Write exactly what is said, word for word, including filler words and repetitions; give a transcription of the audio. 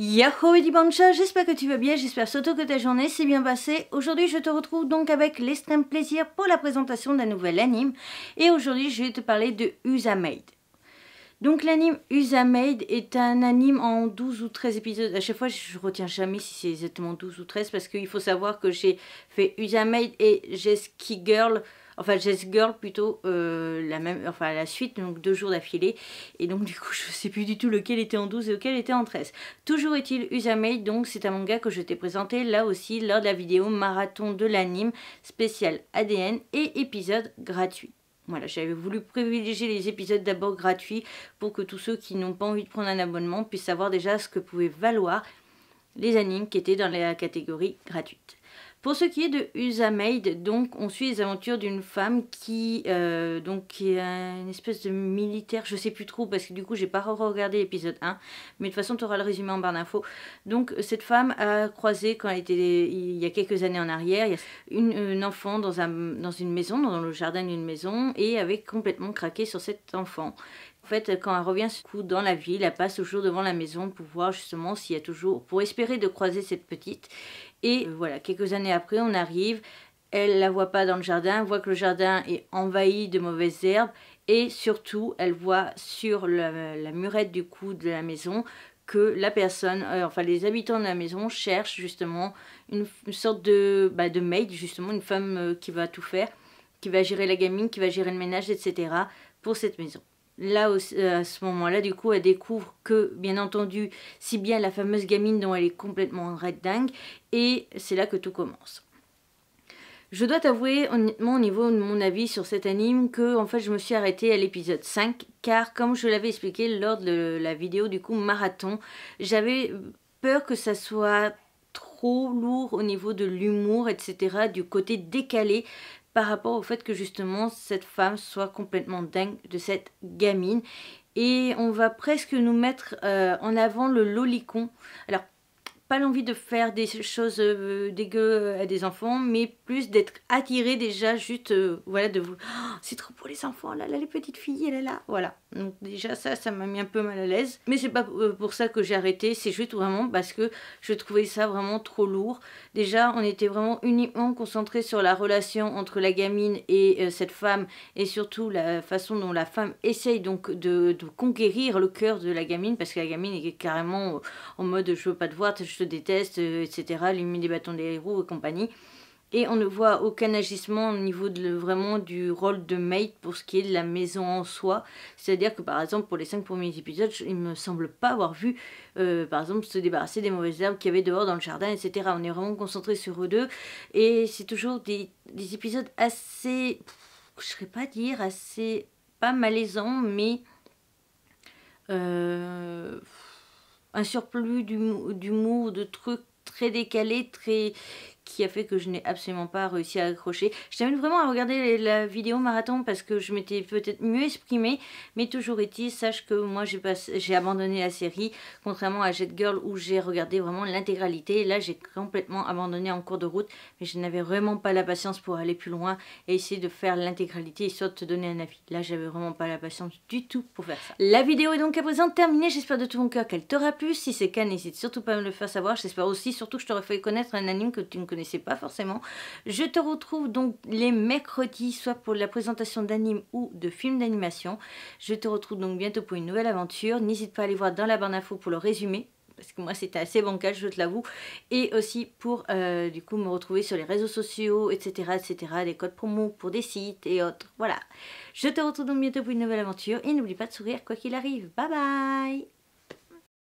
Yahoo et Bangcha, j'espère que tu vas bien, j'espère surtout que ta journée s'est bien passée. Aujourd'hui je te retrouve donc avec l'extrême plaisir pour la présentation d'un nouvel anime. Et aujourd'hui je vais te parler de UzaMaid. Donc l'anime UzaMaid est un anime en douze ou treize épisodes. À chaque fois je retiens jamais si c'est exactement douze ou treize, parce qu'il faut savoir que j'ai fait UzaMaid et Jessica Girl, enfin Jazz Girl plutôt, euh, la même, enfin la suite, donc deux jours d'affilée. Et donc du coup je sais plus du tout lequel était en douze et lequel était en treize. Toujours est-il, UzaMaid, donc c'est un manga que je t'ai présenté là aussi lors de la vidéo marathon de l'anime spécial A D N et épisode gratuit. Voilà, j'avais voulu privilégier les épisodes d'abord gratuits pour que tous ceux qui n'ont pas envie de prendre un abonnement puissent savoir déjà ce que pouvaient valoir les animes qui étaient dans la catégorie gratuite. Pour ce qui est de UzaMaid, donc on suit les aventures d'une femme qui, euh, donc, qui est une espèce de militaire, je sais plus trop parce que du coup j'ai pas regardé l'épisode un, mais de toute façon tu auras le résumé en barre d'infos. Donc cette femme a croisé quand elle était, il y a quelques années en arrière, une, une enfant dans, un, dans une maison, dans le jardin d'une maison, et avait complètement craqué sur cet enfant. En fait, quand elle revient ce coup dans la ville, elle passe toujours devant la maison pour voir justement s'il y a toujours, pour espérer de croiser cette petite. Et euh, voilà, quelques années après, on arrive, elle la voit pas dans le jardin, voit que le jardin est envahi de mauvaises herbes, et surtout, elle voit sur la, la murette du cou de la maison que la personne, euh, enfin les habitants de la maison cherchent justement une, une sorte de, bah, de maid, justement une femme euh, qui va tout faire, qui va gérer la gamine, qui va gérer le ménage, et cetera pour cette maison. Là, à ce moment-là, du coup, elle découvre que, bien entendu, si bien la fameuse gamine dont elle est complètement red dingue, et c'est là que tout commence. Je dois t'avouer, honnêtement, au niveau de mon avis sur cet anime, que en fait, je me suis arrêtée à l'épisode cinq, car comme je l'avais expliqué lors de la vidéo du coup marathon, j'avais peur que ça soit trop lourd au niveau de l'humour, et cetera, du côté décalé, par rapport au fait que justement cette femme soit complètement dingue de cette gamine, et on va presque nous mettre euh, en avant le lolicon. Alors pas l'envie de faire des choses euh, dégueu à des enfants, mais plus d'être attiré déjà juste euh, voilà de vous oh, c'est trop pour les enfants, là là les petites filles, elle est là, voilà. Donc déjà ça ça m'a mis un peu mal à l'aise, mais c'est pas pour ça que j'ai arrêté, c'est juste vraiment parce que je trouvais ça vraiment trop lourd. Déjà on était vraiment uniquement concentré sur la relation entre la gamine et euh, cette femme, et surtout la façon dont la femme essaye donc de, de conquérir le cœur de la gamine, parce que la gamine est carrément en mode je veux pas te voir, je te déteste, et cetera. Lui met des bâtons des roues et compagnie. Et on ne voit aucun agissement au niveau de, vraiment du rôle de maid pour ce qui est de la maison en soi. C'est-à-dire que par exemple pour les cinq premiers épisodes, je, il ne me semble pas avoir vu euh, par exemple se débarrasser des mauvaises herbes qu'il y avait dehors dans le jardin, et cetera. On est vraiment concentré sur eux deux. Et c'est toujours des, des épisodes assez, je ne saurais pas dire, assez, pas malaisants, mais... Euh, un surplus d'humour, de trucs très décalés, très... qui a fait que je n'ai absolument pas réussi à accrocher. Je t'invite vraiment à regarder la vidéo marathon parce que je m'étais peut-être mieux exprimée, mais toujours est-il, sache que moi j'ai pas... j'ai abandonné la série, contrairement à Jazz Girl où j'ai regardé vraiment l'intégralité. Là j'ai complètement abandonné en cours de route, mais je n'avais vraiment pas la patience pour aller plus loin et essayer de faire l'intégralité histoire de te donner un avis. Là j'avais vraiment pas la patience du tout pour faire ça. La vidéo est donc à présent terminée, j'espère de tout mon cœur qu'elle t'aura plu. Si c'est le cas, n'hésite surtout pas à me le faire savoir. J'espère aussi surtout que je t'aurais fait connaître un anime que tu ne connais pas forcément. Je te retrouve donc les mercredis, soit pour la présentation d'animes ou de films d'animation. Je te retrouve donc bientôt pour une nouvelle aventure. N'hésite pas à aller voir dans la barre d'infos pour le résumé, parce que moi c'était assez bancal, je te l'avoue, et aussi pour euh, du coup me retrouver sur les réseaux sociaux, etc., etc., des codes promo pour des sites et autres. Voilà, je te retrouve donc bientôt pour une nouvelle aventure, et n'oublie pas de sourire quoi qu'il arrive. Bye bye.